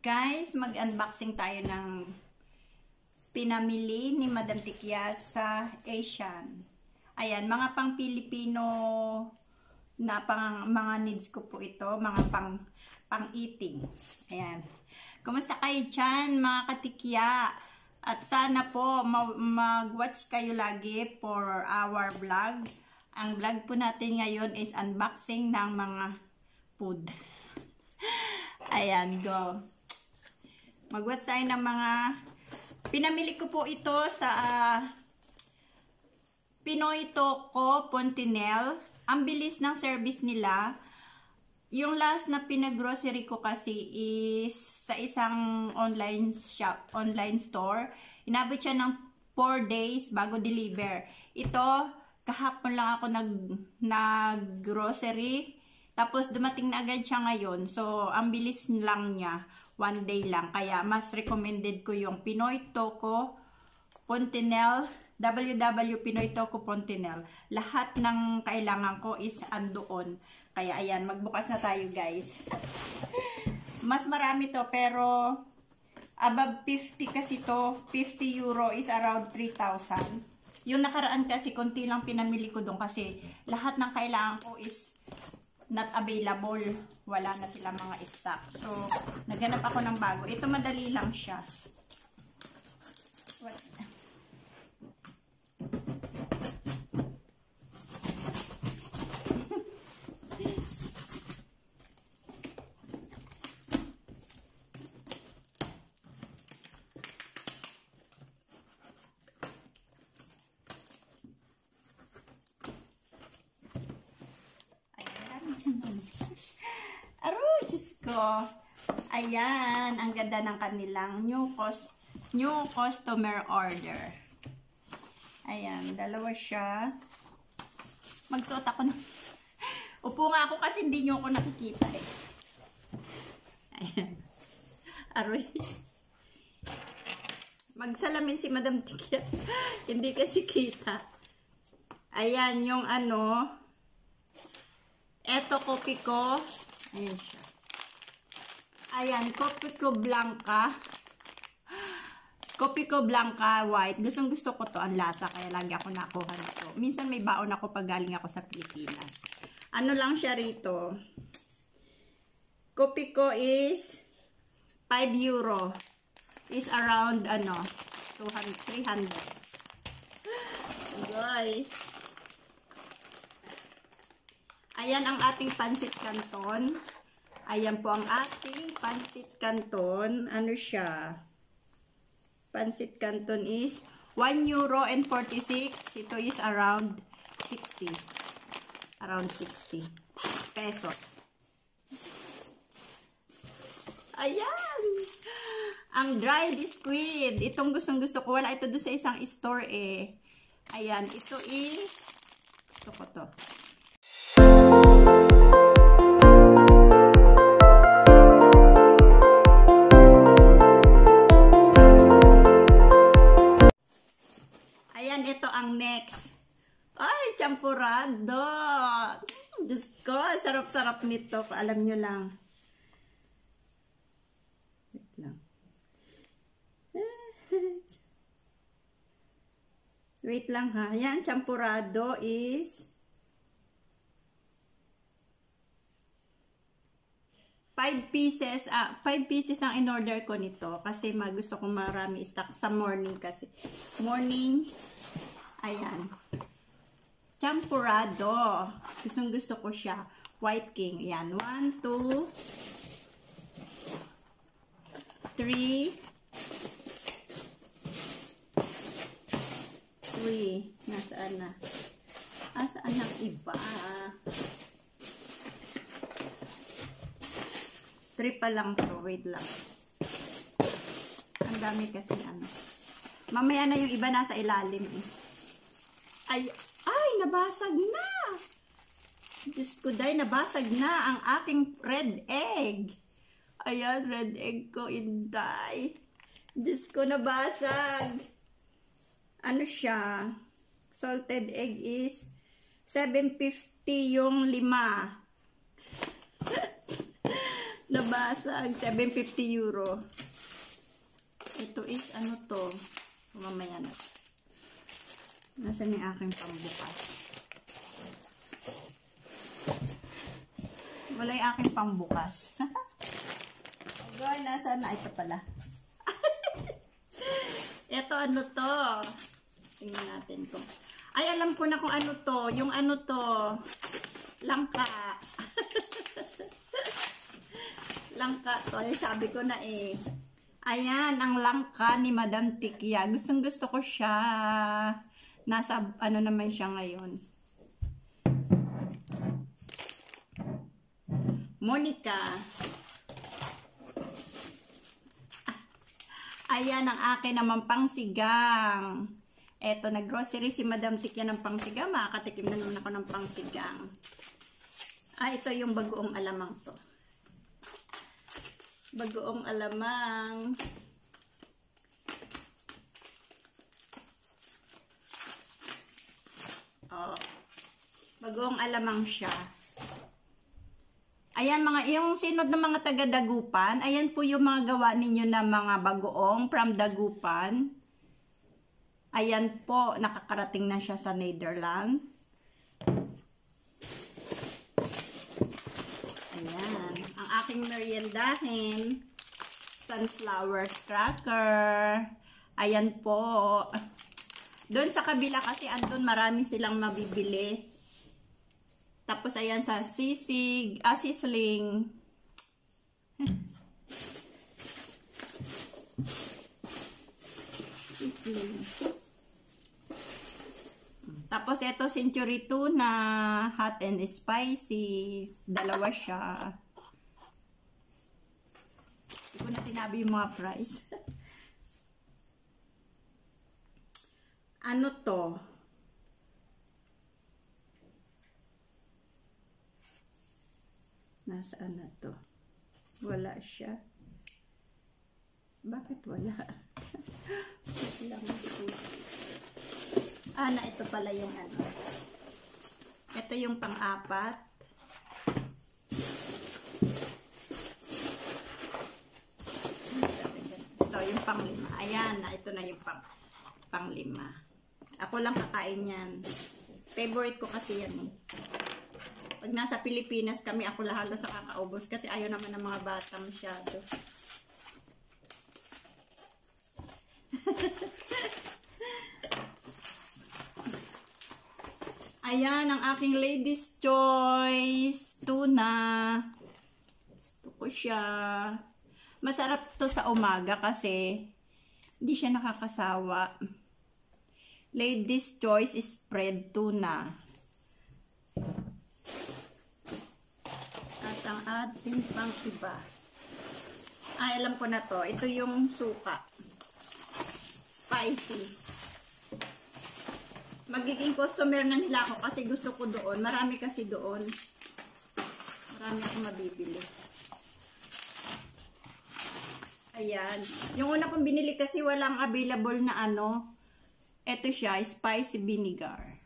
Guys, mag-unboxing tayo ng pinamili ni Madam Tikya sa Asian. Ayan, mga pang Pilipino na pang mga needs ko po ito, mga pang eating. Ayan. Kumusta kayo dyan, mga katikya? At sana po mag-watch kayo lagi for our vlog. Ang vlog po natin ngayon is unboxing ng mga food. Ayan, go. Mag-watch tayo ng mga pinamili ko po ito sa Pinoy Toko Pontinel. Ang bilis ng service nila. Yung last na pinag-grocery ko kasi is sa isang online shop, online store. Inabot siya ng 4 days bago deliver. Ito, kahapon lang ako nag-grocery. Tapos dumating na agad siya ngayon. So, ang bilis lang niya. 1 day lang. Kaya, mas recommended ko yung Pinoy Toko Pontinel. www.pinoytokopontinel. Lahat ng kailangan ko is andoon. Kaya, ayan. Magbukas na tayo, guys. Mas marami to. Pero, above 50 kasi to. 50 euro is around 3,000. Yung nakaraan kasi, konti lang pinamili ko doon. Kasi, lahat ng kailangan ko is not available. Wala na sila mga stock. So, naghanap ako ng bago. Ito madali lang siya. What? Aroy, Diyos ko. Ayan, ang ganda ng kanilang new customer order. Ayan, dalawa siya. Magsuot ako na. Upo nga ako kasi hindi nyo ako nakikita eh. Ayan. Aroy. Magsalamin si Madam Tikya. Hindi kasi kita. Ayan, yung ano. Eto, Kopiko. Ayan siya. Ayan, Kopiko Blanca. Kopiko Blanca White. Gustong gusto ko to ang lasa, kaya lagi ako nakuha nito. Minsan may baon ako pag galing ako sa Pilipinas. Ano lang siya rito? Kopiko is 5 euro. Is around, ano, 200, 300. Guys. Ayan ang ating pancit canton. Ayan po ang ating pancit canton. Ano siya? Pancit canton is 1 euro and 46. Ito is around 60. Around 60 pesos. Ayan! Ang dried squid. Itong gustong-gusto ko. Wala ito doon sa isang store eh. Ayan. Ito is... Gusto ko to. Next. Ay, champurado. Diyos ko, sarap-sarap nito. Alam nyo lang. Wait lang. Wait lang ha. Yan, champurado is 5 pieces. 5 pieces ang in-order ko nito. Kasi gusto kong marami stock sa morning kasi. Morning. Ayan. Champurado. Gustong-gusto ko siya. White King. Ayan. 1, 2, 3. Nasaan na? Saan ang iba? 3 pa lang to. Wait lang. Ang dami kasi ano. Mamaya na yung iba nasa ilalim eh. Ay, nabasag na! Diyos ko dahil, nabasag na ang aking red egg. Ayan, red egg ko, inday. Diyos ko, nabasag. Ano siya? Salted egg is 7.50 yung 5. Labasag, 750 euro. Ito is, ano to? Mamaya na. Nasaan yung aking pambukas? Wala yung aking pambukas. Agoy, nasaan na? Ito pala. Ito, ano to? Tingnan natin ko. Ay, alam ko na kung ano to. Yung ano to. Langka. Langka to. Ay, sabi ko na eh. Ayan, ang langka ni Madam Tikya. Gustong gusto ko siya. Nasa, ano naman siya ngayon. Monica. Ayan, ang akin naman pang sigang. Eto, naggrocery si Madam Tikya ng pangsigang. Makakatikim na naman ako ng pangsigang. Ah, ito yung bagoong alamang to. Bagoong alamang. Oh. Bagoong alamang siya. Ayan, mga, yung sinod ng mga taga-Dagupan, ayan po yung mga gawa ninyo na mga bagoong from Dagupan. Ayan po, nakakarating na siya sa Netherlands. Ayan. Ang aking meriendahin. Sunflower cracker. Ayan po. Doon sa kabila kasi andun marami silang mabibili. Tapos ayan sa sisig, sisling. Sisling. Tapos, ito, century tuna, hot and spicy. Dalawa siya. Hindi ko na sinabi yung mga fries. Ano to? Nasaan na to? Wala siya. Bakit wala? Wala mo siya. Ah, na ito pala yung ano. Ito yung pang-apat. Ito yung pang-lima. Ayan, na ito na yung pang-lima. Ako lang kakain yan. Favorite ko kasi yan eh. Pag nasa Pilipinas kami, ako lahat sa kakaubos kasi ayaw naman ng mga bata masyado. Ayan, ang aking Ladies' Choice tuna. Gusto ko siya. Masarap to sa umaga kasi hindi siya nakakasawa. Ladies' Choice spread tuna. At ang ating pang iba. Ay, alam ko na to. Ito yung suka. Spicy. Magiging customer na nila ako kasi gusto ko doon. Marami kasi doon. Marami akong mabibili. Ayan. Yung una kong binili kasi walang available na ano. Ito siya, spicy vinegar.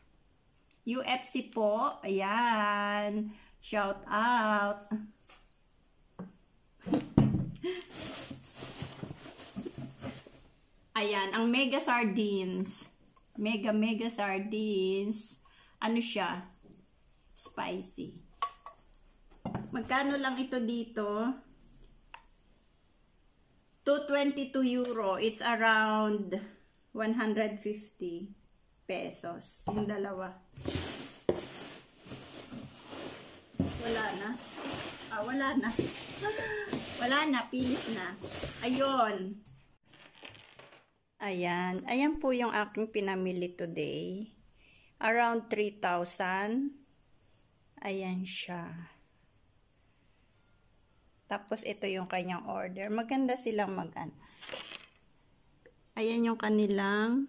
UFC po. Ayan. Shout out. Ayan. Ang mega sardines. Mega sardines. Ano siya? Spicy. Magkano lang ito dito? 222 euro. It's around 150 pesos. Yung dalawa. Wala na. Ah, wala na. Wala na. Pinis na. Ayun. Ayan. Ayan po yung aking pinamili today. Around 3,000. Ayan siya. Tapos ito yung kanyang order. Maganda silang mag-an. Ayan yung kanilang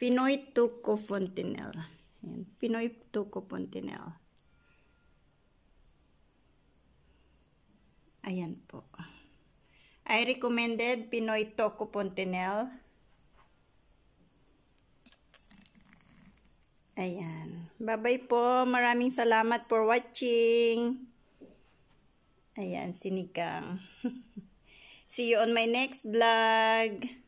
Pinoy Tuko Fontenelle. Ayan. Pinoy Tuko Fontenelle. Ayan po. I recommended Pinoy Toko Fontenelle. Ayan. Bye-bye po. Maraming salamat for watching. Ayan, sinigang. See you on my next vlog.